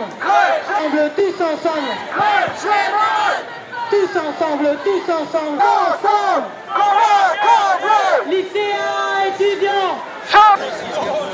ensemble, ensemble, tous ensemble, tous ensemble, tous ensemble, ensemble, lycéens, étudiants.